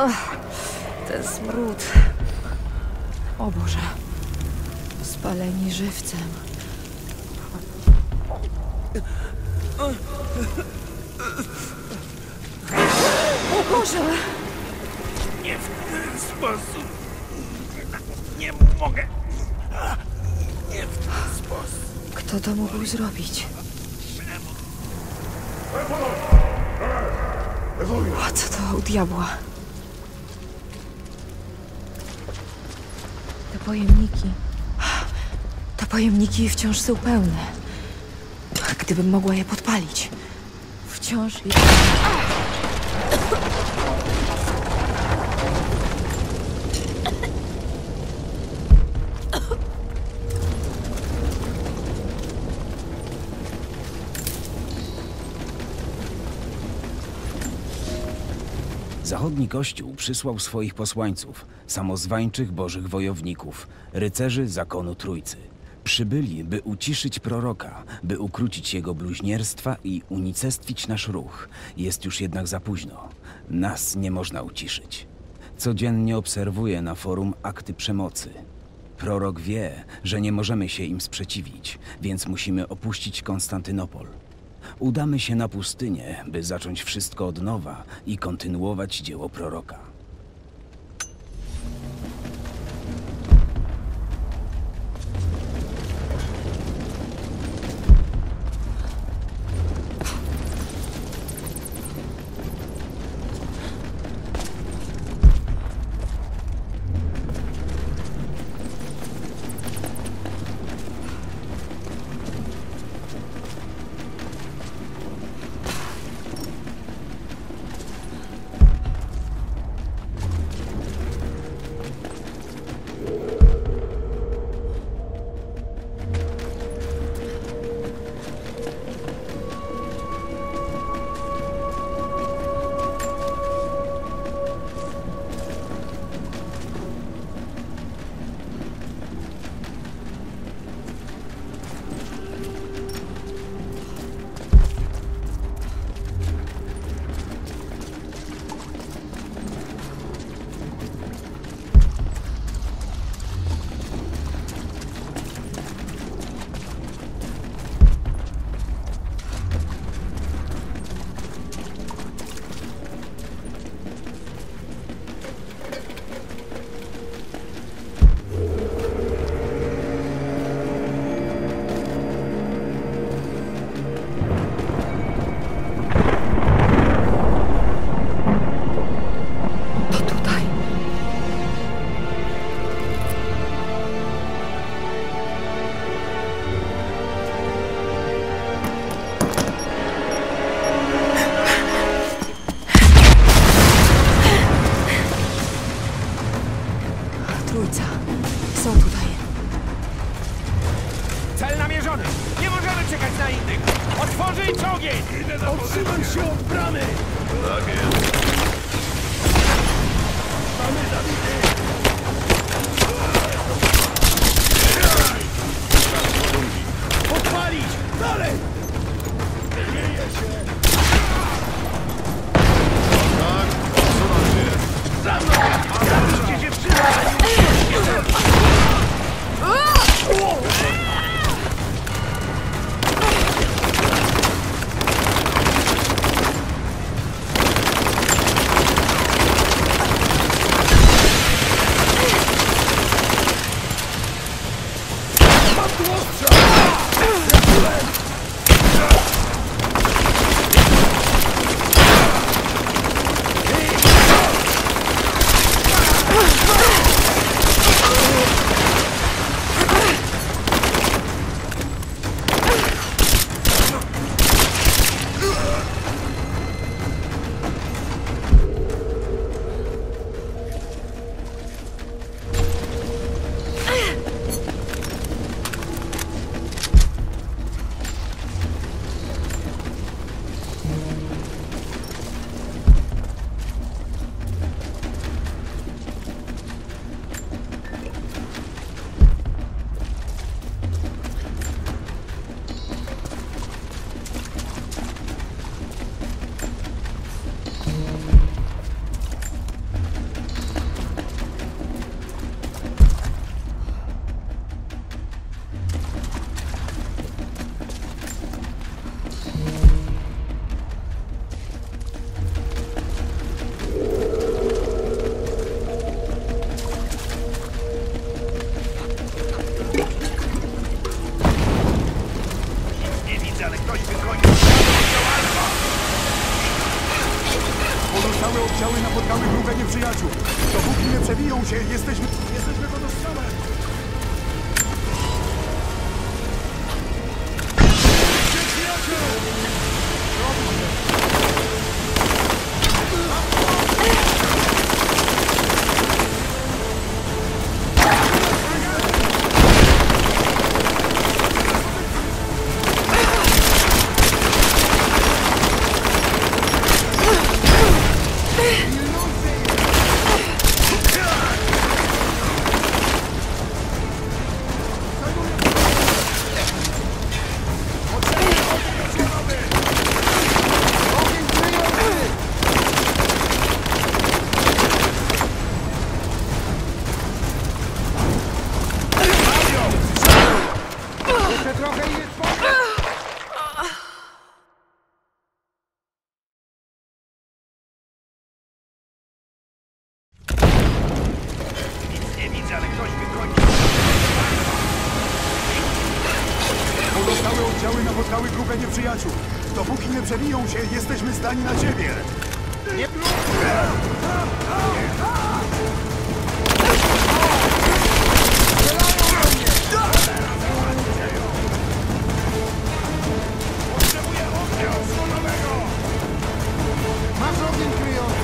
Ach, ten smród. O Boże. Spaleni żywcem. O Boże! Nie w ten sposób. Nie mogę. Nie w ten sposób. Kto to mógł zrobić? A co to u diabła? Te pojemniki. Te pojemniki wciąż są pełne. Gdybym mogła je podpalić. Wciąż je... Zachodni Kościół przysłał swoich posłańców, samozwańczych bożych wojowników, rycerzy zakonu Trójcy. Przybyli, by uciszyć proroka, by ukrócić jego bluźnierstwa i unicestwić nasz ruch. Jest już jednak za późno. Nas nie można uciszyć. Codziennie obserwuję na forum akty przemocy. Prorok wie, że nie możemy się im sprzeciwić, więc musimy opuścić Konstantynopol. Udamy się na pustynię, by zacząć wszystko od nowa i kontynuować dzieło proroka. się! Jesteśmy pod ostrzałem! Jesteśmy zdani na ciebie! Nie próbuj! Potrzebuję ognia osłonowego! Masz ogień kryjący!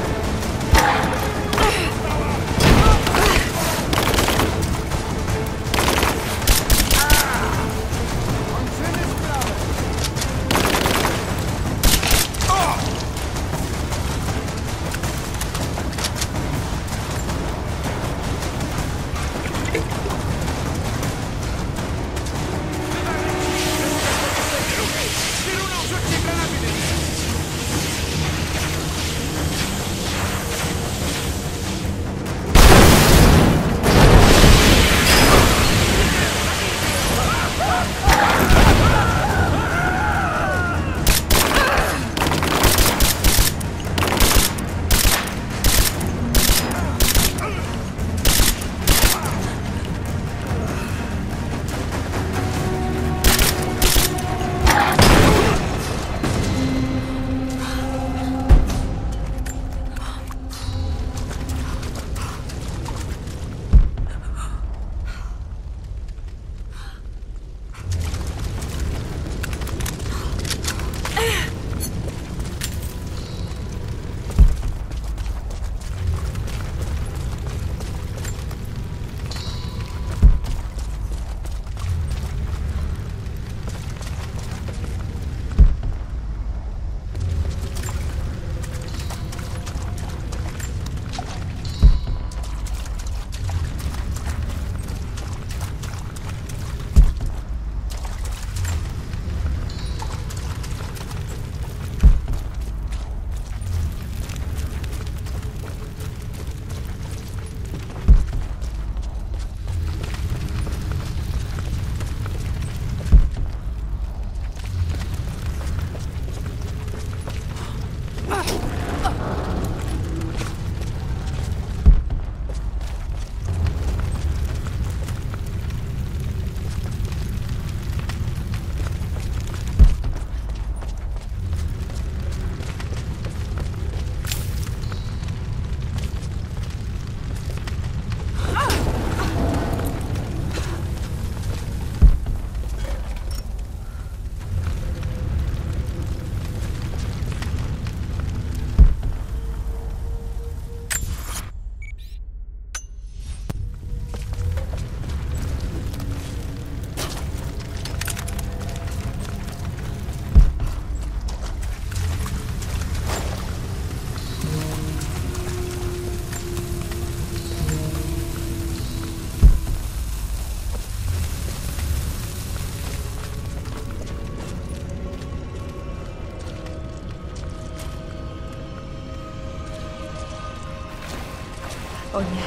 O nie,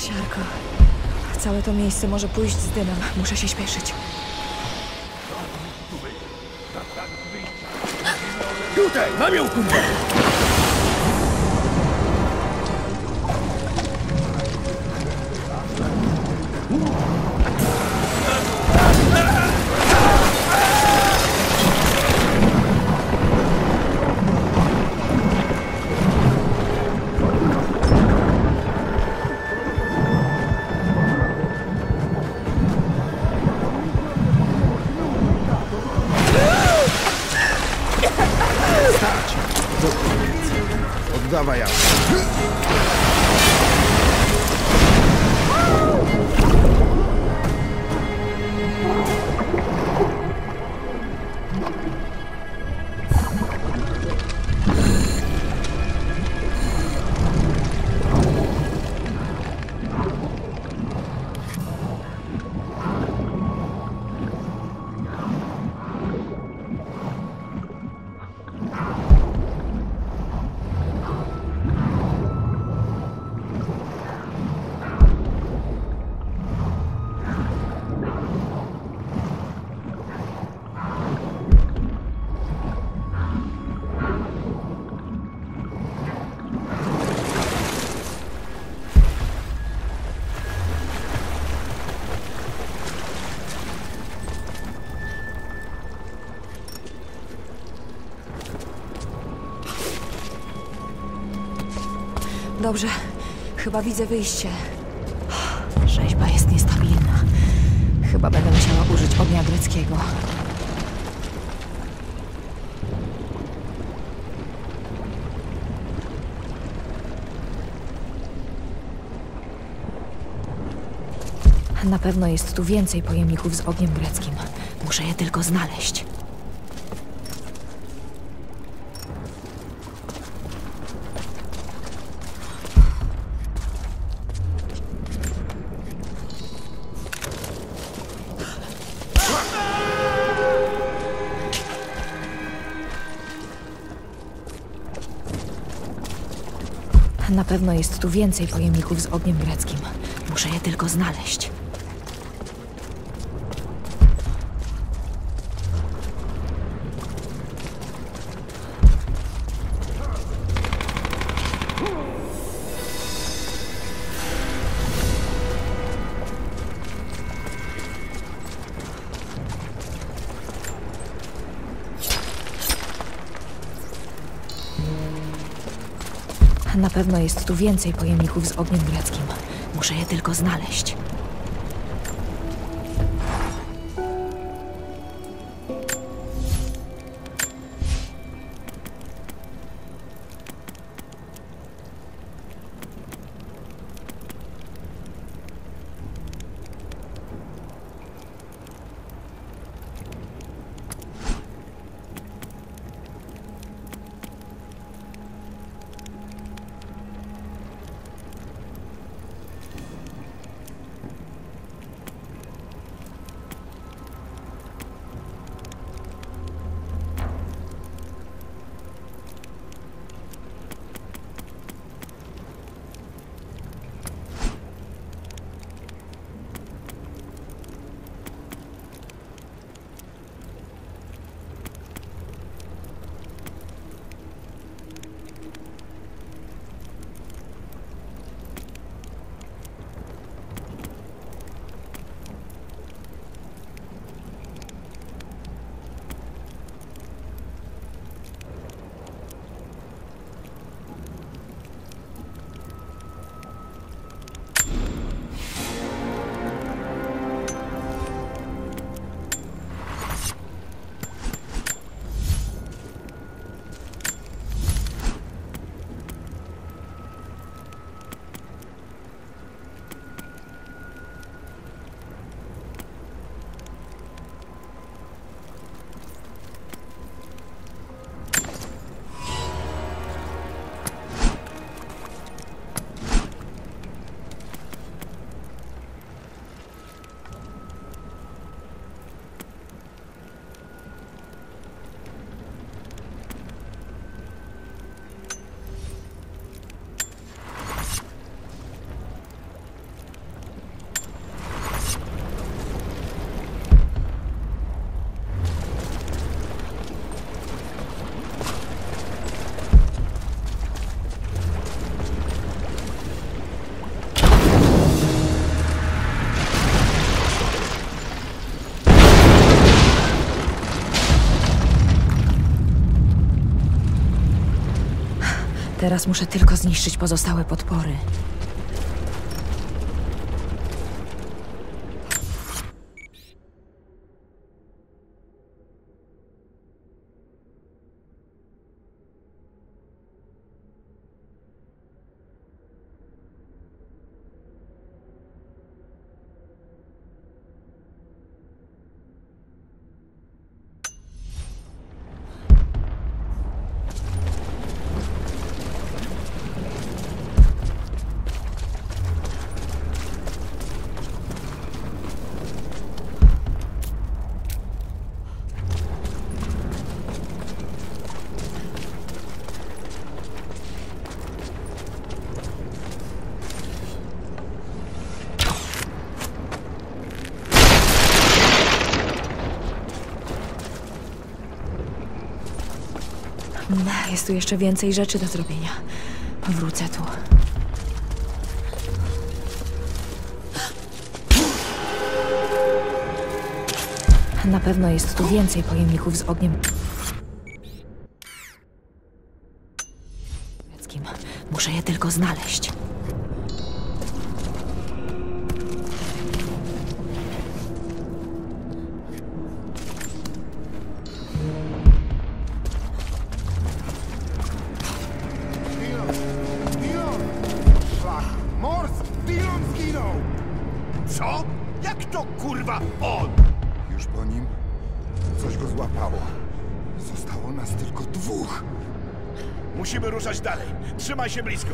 siarko. Całe to miejsce może pójść z dymem. Muszę się śpieszyć. Tutaj, namiołku! Dawaj, ja. Dobrze, chyba widzę wyjście. Rzeźba jest niestabilna. Chyba będę musiała użyć ognia greckiego. Na pewno jest tu więcej pojemników z ogniem greckim. Muszę je tylko znaleźć. Na pewno jest tu więcej pojemników z ogniem greckim. Muszę je tylko znaleźć. Na pewno jest tu więcej pojemników z ogniem greckim. Muszę je tylko znaleźć. Teraz muszę tylko zniszczyć pozostałe podpory. Jest tu jeszcze więcej rzeczy do zrobienia. Powrócę tu. Na pewno jest tu więcej pojemników z ogniem. Muszę je tylko znaleźć. Co? Jak to kurwa on? Już po nim coś go złapało. Zostało nas tylko dwóch. Musimy ruszać dalej. Trzymaj się blisko.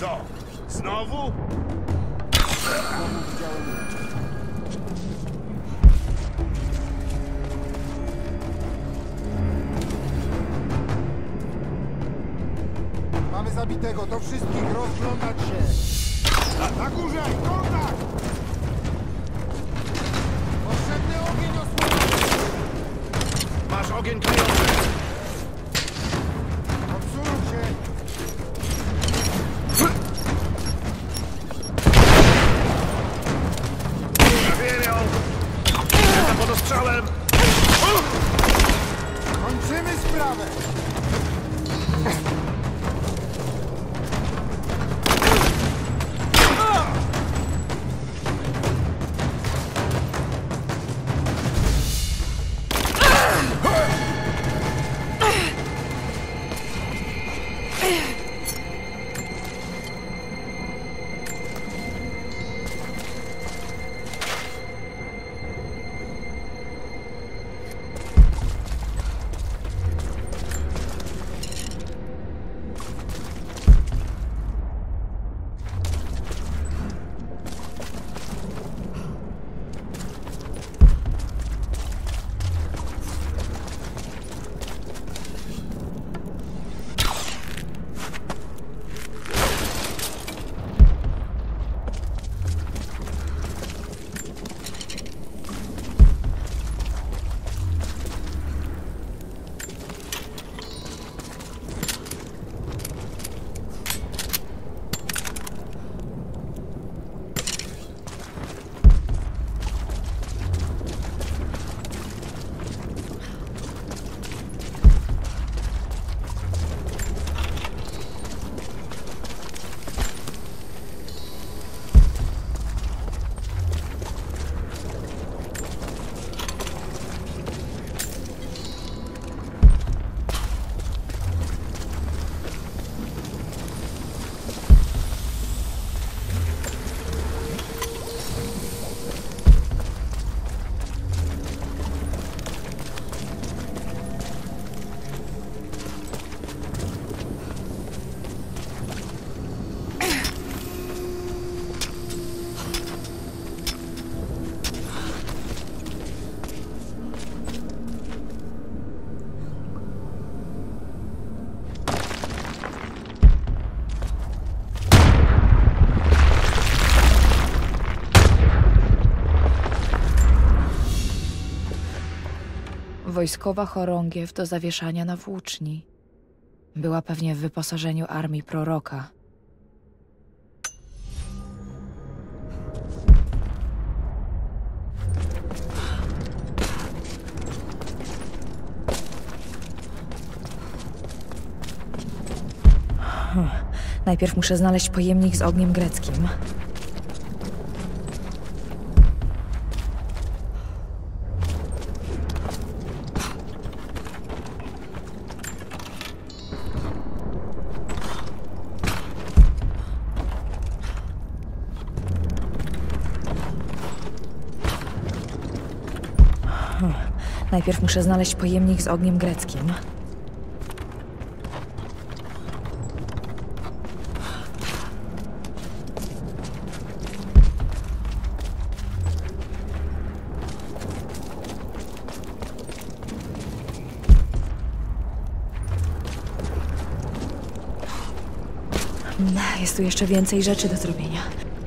Co? Znowu? Mamy zabitego, to wszystkich rozglądać się. Na górze! Kontakt! Potrzebny ogień osłoniowy! Masz ogień kryjący! Odsuń się! Zawieją! Jestem pod ostrzałem! Kończymy sprawę! Wojskowa chorągiew do zawieszania na włóczni. Była pewnie w wyposażeniu armii proroka. Najpierw muszę znaleźć pojemnik z ogniem greckim. Najpierw muszę znaleźć pojemnik z ogniem greckim. Jest tu jeszcze więcej rzeczy do zrobienia.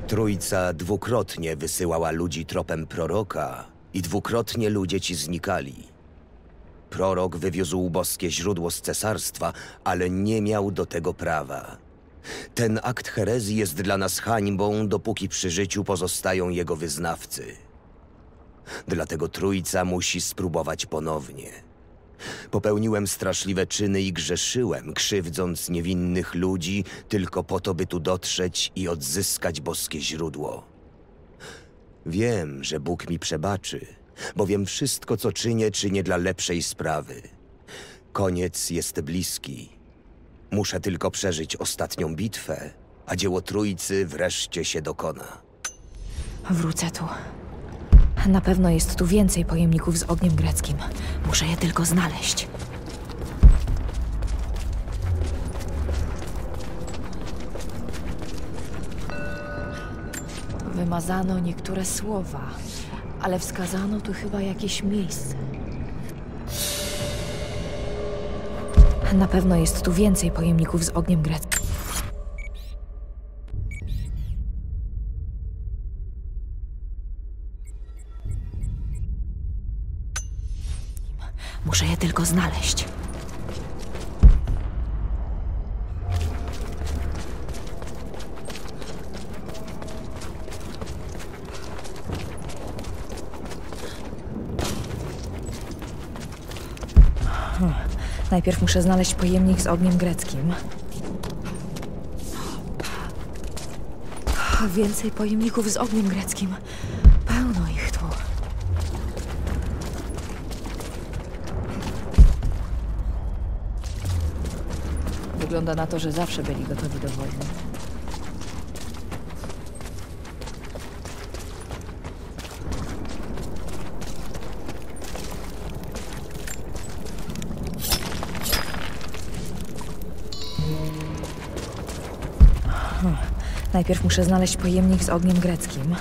Trójca dwukrotnie wysyłała ludzi tropem proroka i dwukrotnie ludzie ci znikali. Prorok wywiózł boskie źródło z cesarstwa, ale nie miał do tego prawa. Ten akt herezji jest dla nas hańbą, dopóki przy życiu pozostają jego wyznawcy. Dlatego Trójca musi spróbować ponownie. Popełniłem straszliwe czyny i grzeszyłem, krzywdząc niewinnych ludzi tylko po to, by tu dotrzeć i odzyskać boskie źródło. Wiem, że Bóg mi przebaczy, bowiem wszystko, co czynię, czynię dla lepszej sprawy. Koniec jest bliski. Muszę tylko przeżyć ostatnią bitwę, a dzieło Trójcy wreszcie się dokona. Wrócę tu. Na pewno jest tu więcej pojemników z ogniem greckim. Muszę je tylko znaleźć. Wymazano niektóre słowa, ale wskazano tu chyba jakieś miejsce. Na pewno jest tu więcej pojemników z ogniem greckim. Muszę je tylko znaleźć. Najpierw muszę znaleźć pojemnik z ogniem greckim. Więcej pojemników z ogniem greckim. Pełno ich tu. Wygląda na to, że zawsze byli gotowi do wojny. Najpierw muszę znaleźć pojemnik z ogniem greckim.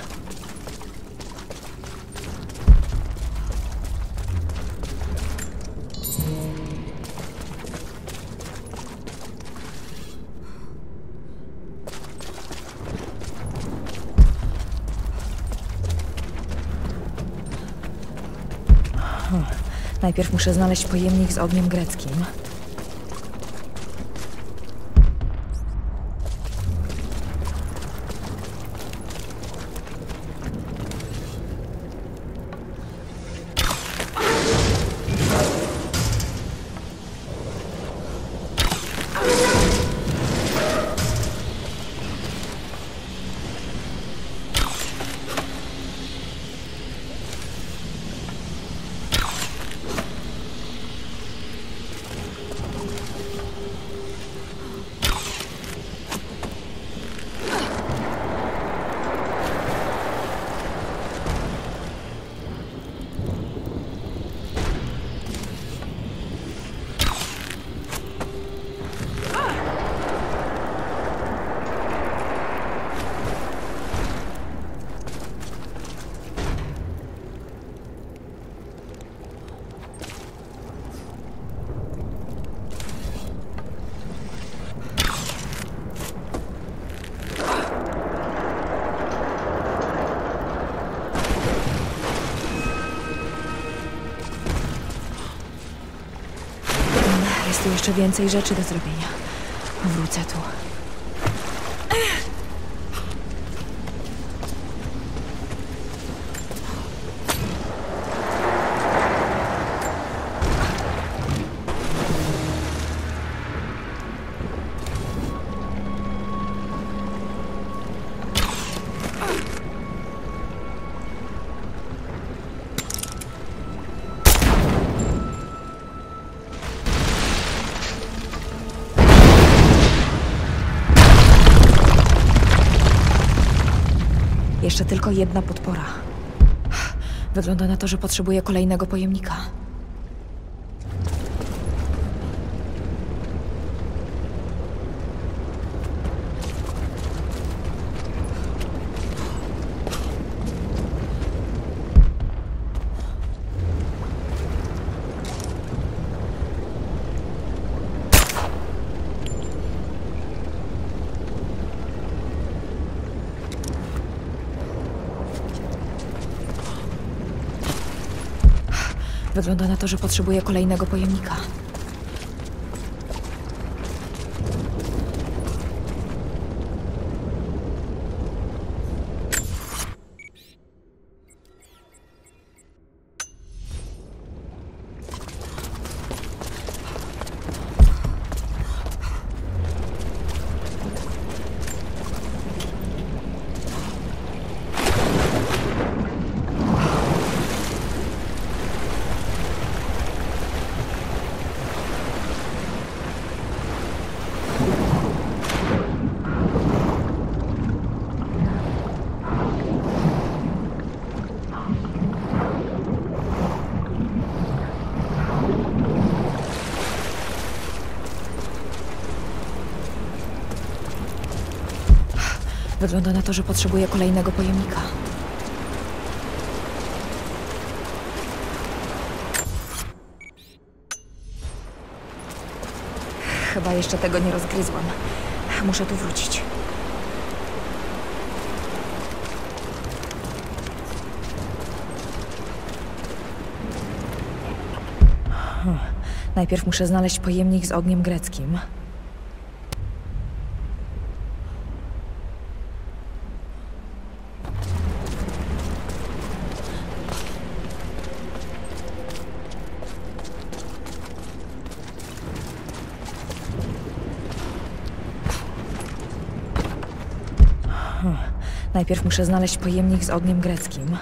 Najpierw muszę znaleźć pojemnik z ogniem greckim. Jeszcze więcej rzeczy do zrobienia. Wrócę tu. Jeszcze tylko jedna podpora. Wygląda na to, że potrzebuję kolejnego pojemnika. Wygląda na to, że potrzebuje kolejnego pojemnika. Wygląda na to, że potrzebuje kolejnego pojemnika. Chyba jeszcze tego nie rozgryzłam. Muszę tu wrócić. Najpierw muszę znaleźć pojemnik z ogniem greckim. Najpierw muszę znaleźć pojemnik z ogniem greckim.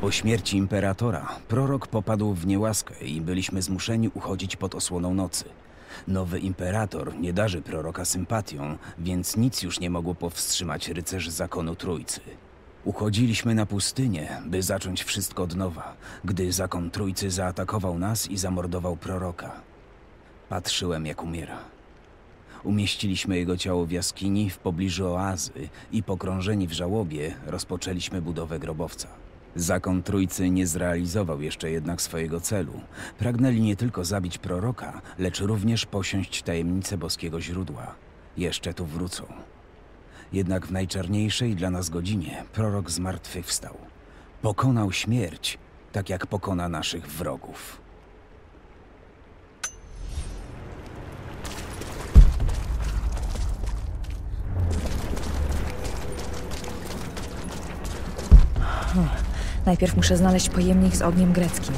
Po śmierci imperatora prorok popadł w niełaskę i byliśmy zmuszeni uchodzić pod osłoną nocy. Nowy imperator nie darzy proroka sympatią, więc nic już nie mogło powstrzymać rycerzy zakonu Trójcy. Uchodziliśmy na pustynię, by zacząć wszystko od nowa, gdy zakon Trójcy zaatakował nas i zamordował proroka. Patrzyłem, jak umiera. Umieściliśmy jego ciało w jaskini w pobliżu oazy i pogrążeni w żałobie rozpoczęliśmy budowę grobowca. Zakon Trójcy nie zrealizował jeszcze jednak swojego celu. Pragnęli nie tylko zabić proroka, lecz również posiąść tajemnicę boskiego źródła. Jeszcze tu wrócą. Jednak w najczarniejszej dla nas godzinie prorok zmartwychwstał. Pokonał śmierć, tak jak pokona naszych wrogów. Najpierw muszę znaleźć pojemnik z ogniem greckim.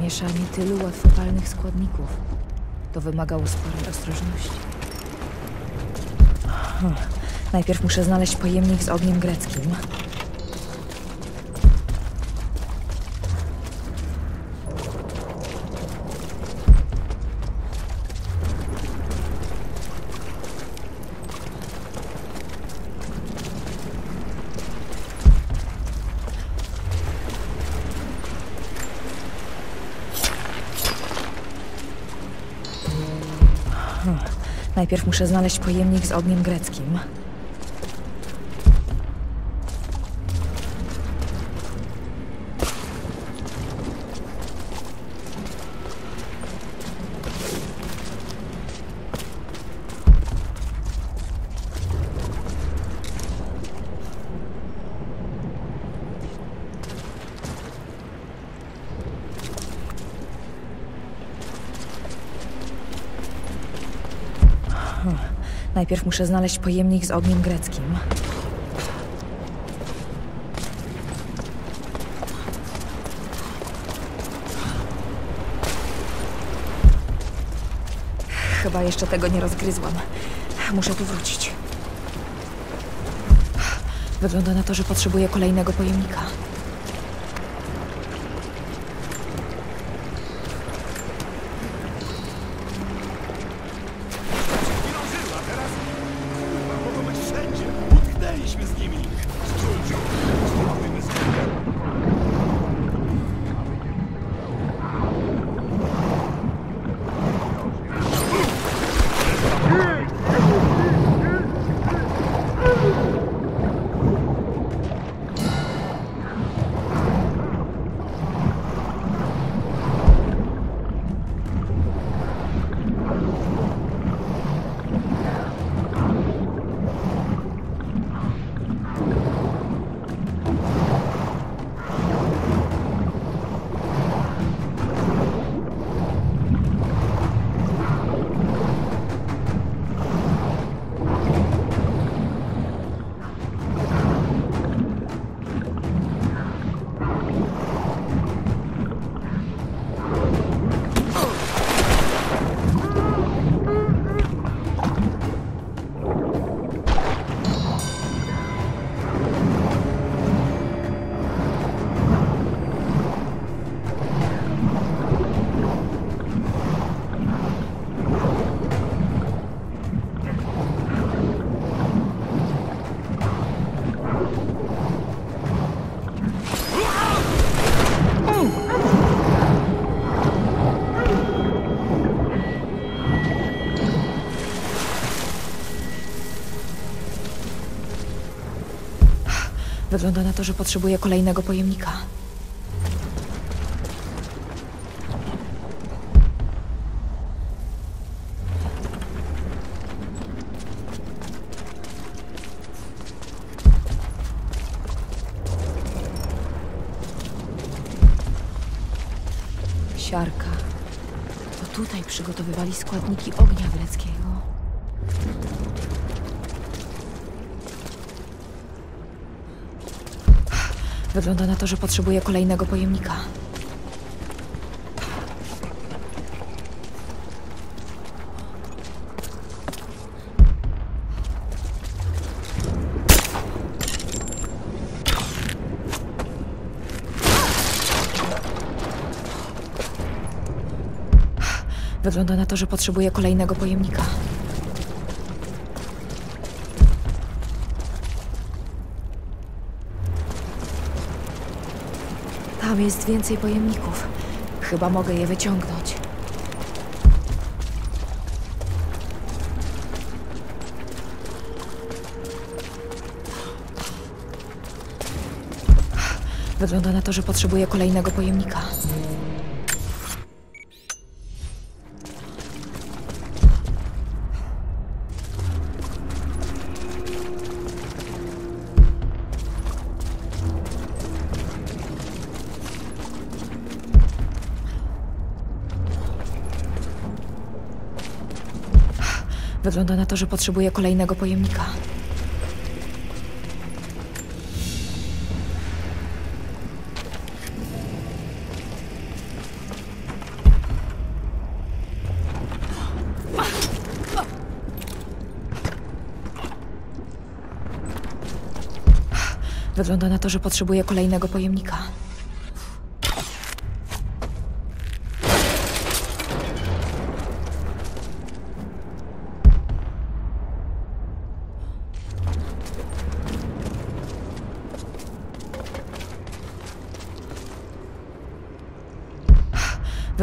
Mieszanie tylu łatwopalnych składników. To wymagało sporej ostrożności. Najpierw muszę znaleźć pojemnik z ogniem greckim. Najpierw muszę znaleźć pojemnik z ogniem greckim. Najpierw muszę znaleźć pojemnik z ogniem greckim. Chyba jeszcze tego nie rozgryzłam. Muszę tu wrócić. Wygląda na to, że potrzebuję kolejnego pojemnika. Wygląda na to, że potrzebuje kolejnego pojemnika. Siarka. To tutaj przygotowywali składniki ognia greckiego. Wygląda na to, że potrzebuje kolejnego pojemnika. Wygląda na to, że potrzebuje kolejnego pojemnika. Tam jest więcej pojemników. Chyba mogę je wyciągnąć. Wygląda na to, że potrzebuje kolejnego pojemnika. Wygląda na to, że potrzebuje kolejnego pojemnika. Wygląda na to, że potrzebuje kolejnego pojemnika.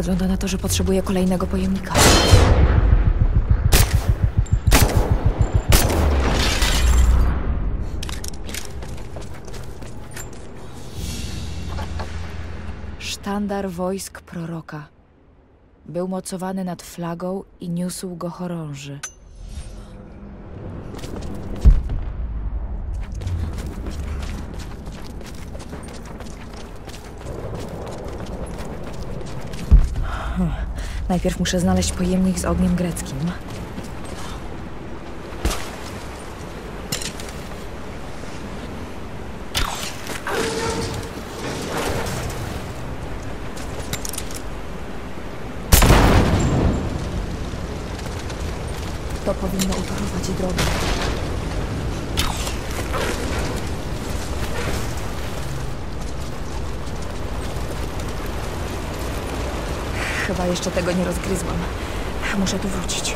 Wygląda na to, że potrzebuje kolejnego pojemnika. Sztandar wojsk proroka. Był mocowany nad flagą i niósł go chorąży. Najpierw muszę znaleźć pojemnik z ogniem greckim. To powinno utorować drogę. Chyba jeszcze tego nie rozgryzłam. Muszę tu wrócić.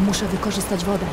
Muszę wykorzystać wodę.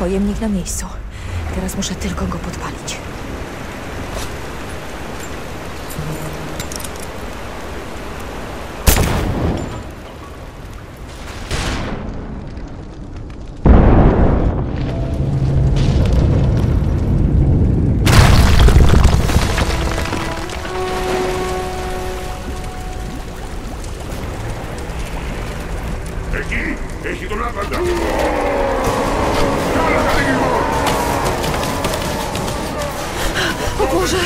Pojemnik na miejscu. Teraz muszę tylko go podpalić. Egi! ¡Ejito la banda! O Boże!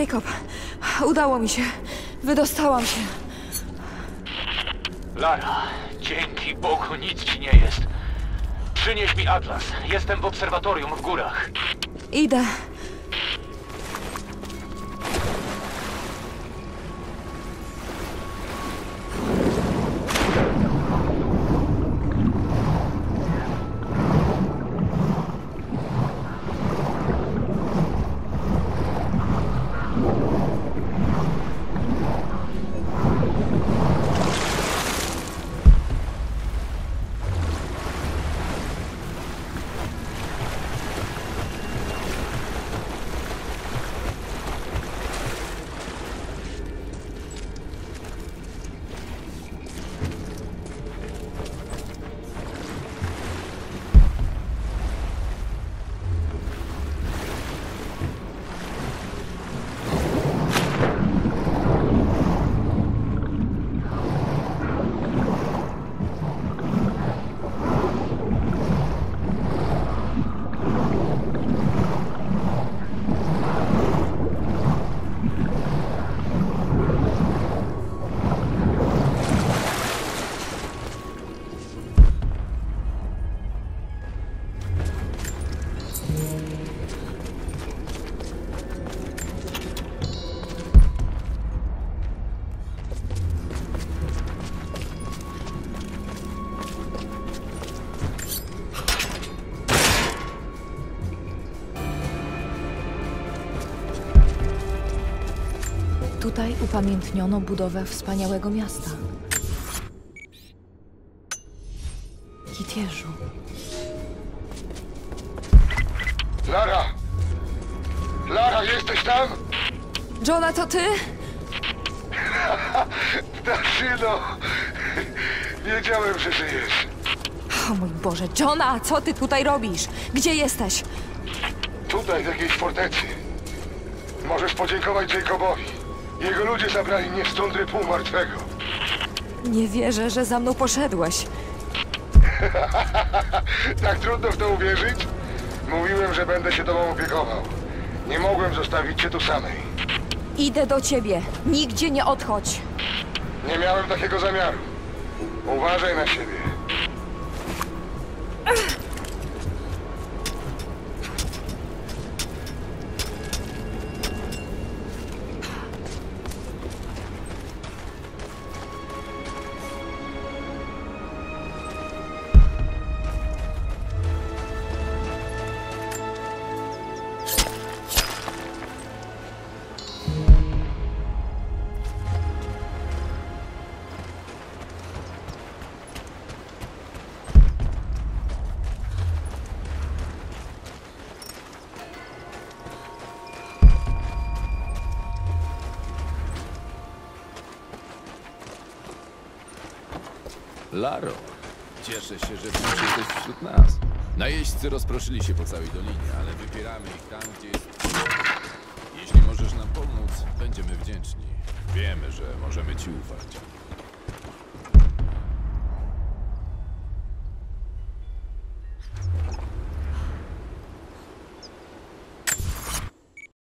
Jacob, udało mi się. Wydostałam się. Lara, dzięki Bogu, nic ci nie jest. Przynieś mi atlas. Jestem w obserwatorium w górach. Idę. Tutaj upamiętniono budowę wspaniałego miasta. Kitierzu. Lara! Lara, jesteś tam? Johna, to ty? Daszyno! Wiedziałem, że żyjesz. O mój Boże, Johna, co ty tutaj robisz? Gdzie jesteś? Tutaj, w jakiejś fortecy. Możesz podziękować Jacobowi. Jego ludzie zabrali mnie z tundry półmartwego. Nie wierzę, że za mną poszedłeś. Tak trudno w to uwierzyć? Mówiłem, że będę się tobą opiekował. Nie mogłem zostawić cię tu samej. Idę do ciebie. Nigdzie nie odchodź. Nie miałem takiego zamiaru. Uważaj na siebie. Laro, cieszę się, że jesteś wśród nas. Najeźdźcy rozproszyli się po całej dolinie, ale wypieramy ich tam, gdzie jest... Jeśli możesz nam pomóc, będziemy wdzięczni. Wiemy, że możemy ci ufać.